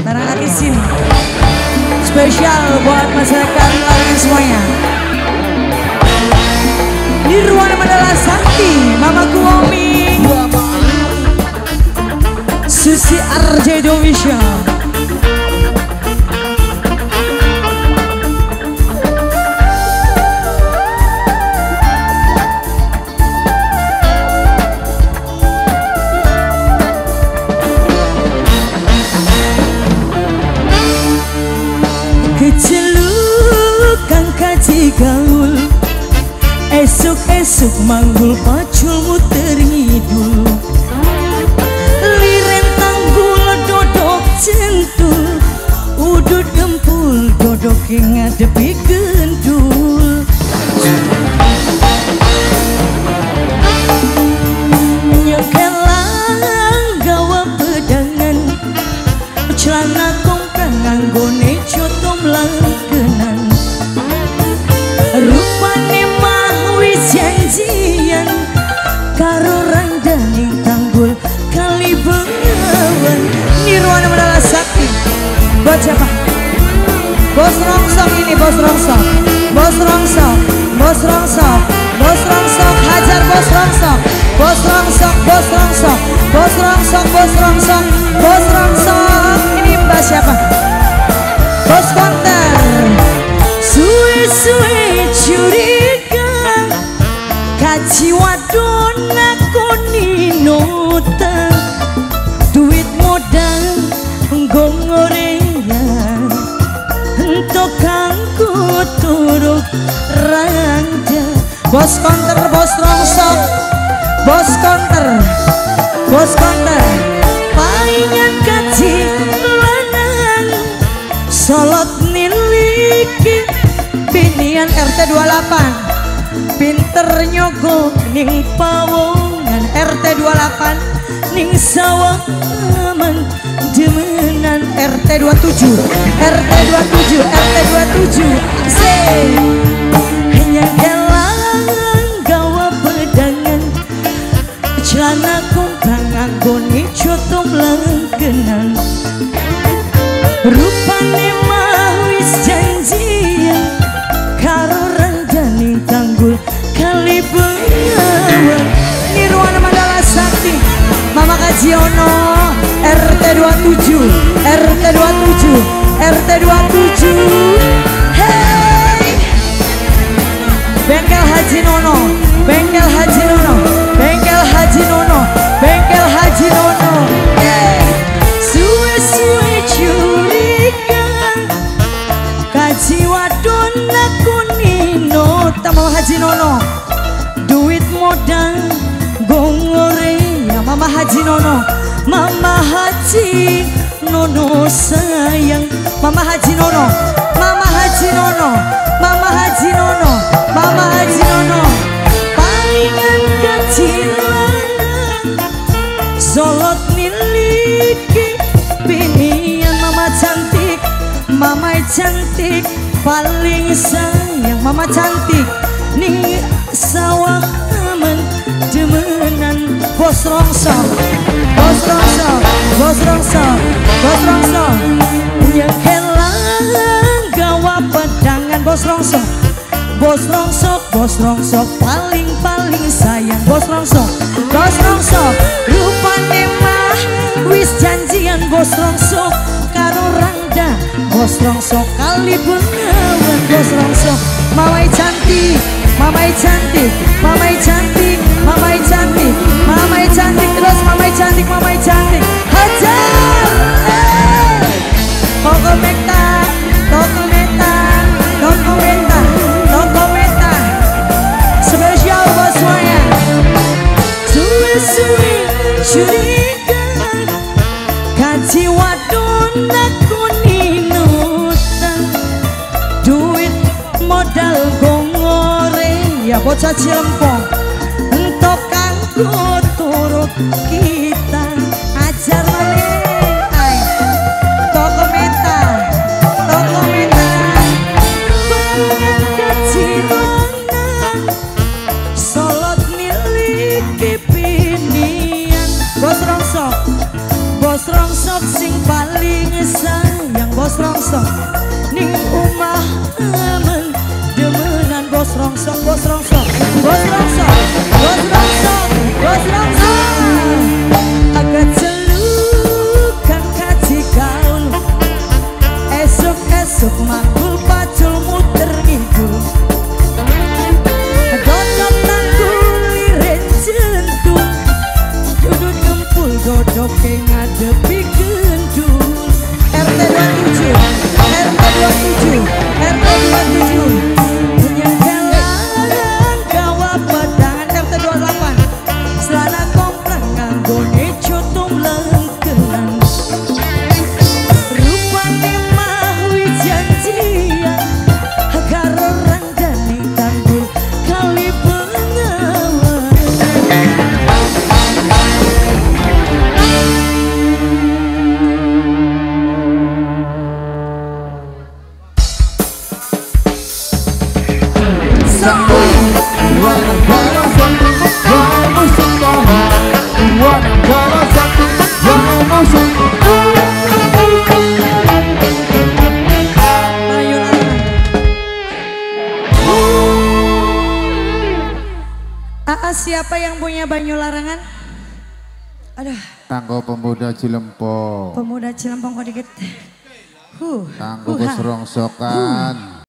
Larangan izin spesial buat masyarakat lain semuanya. Nirwana Mandala Santi, Mamaku Omi, Susi Arzetty Indonesia. Kecelukan kaji gaul, esok-esok manggul paculmu terngidul. Liren tanggul dodok centul, udut gempul dodok yang ngadepi gendul. Nyekelang gawa pedangan, celana kompang anggone cotom langkenan. Rupane mah wis janjian karo randaning tanggul kali bengawan. Nirwana Mandala Sakti buat siapa? Bos Rongsok ini, Bos Rongsok, Bos Rongsok, Bos Rongsok, Bos Rongsok, hajar Bos Rongsok, Bos Rongsok, Bos Rongsok, Bos Rongsok, Bos Rongsok, Bos Rongsok. Ini mbak siapa? Bos konter, suwe-suwe curiga, kaji wadon aku ninota, duit modal nggorengan, entok kangku turuk ranja. Bos konter, Bos Rongsok, Bos konter, Bos konter, palingan kaji solot niliki binian RT 28 pinter nyogo ning pawongan. RT 28 ning sawah aman demenan. RT 27, RT 27, RT 27 say hanya dalang gawa pedangan, celana kompang anggone cotom langkenan. Rupane mah wis janjian karo randaning tanggul kali bengawan. Nirwana Mandala Sakti, Mama Kajiono, RT 27, RT 27, RT 27. Hey, Bengkel Haji Nono, Bengkel Haji Nono, Bengkel Haji Nono, Bengkel Haji Nono. Hey, suwe-suwe cu. Kaji wadon aku nino Mama Haji Nono, duit modal gongore ya Mama Haji Nono, Mama Haji Nono sayang, Mama Haji Nono, Mama Haji Nono, Mama Haji Nono, Mama Haji Nono. Palingan kacilan solot miliki binian mama cantik, mama cantik paling sayang, mama cantik ning sawah aman demenan. Bos Rongsok, Bos Rongsok, Bos Rongsok, Bos Rongsok, nyekelang gawa pedangan. Bos Rongsok, Bos Rongsok, Bos Rongsok paling sayang. Bos Rongsok, Bos Rongsok, rupane mah wis janjian. Bos Rongsok karo rangda, Bos Rongsok kali bengawan. Bos Rongsok mamai cantik, mamai cantik, mamai cantik, mamai cantik, mamai cantik terus, mamai cantik, mamai cantik. Hajar toko meta, toko meta, toko meta, toko meta spesial buat semuanya. Suwe-suwe curiga, kaji wadon aku ninutan, duit modal gongore ya bocah Cilempong, entok kanggo turut kita ajar malai. Toko meta, toko meta, banyak kecilanan solot miliki binian. Bos Rongsok, Bos Rongsok sing paling sayang. bos rongsong ning omah aman demenan bos rongsong bos rongsong bos rongsong bos rongsong bos rongsong agak celukan kaji gaul esok-esok makul pacul muter ngidul godot tanggung lirik jentul judul ngempul godot ke ngadepi RT 27 penyenggalan gawa pedang RT 28 selana komplek nganggone cotong lengkenan rupane mah wijanjian karo rendani tanggul kali bengawan Siapa yang punya banyu larangan? Aduh. Tanggo pemuda Cilempong. Pemuda Cilempong kok dikit. Tanggo bos rongsokan.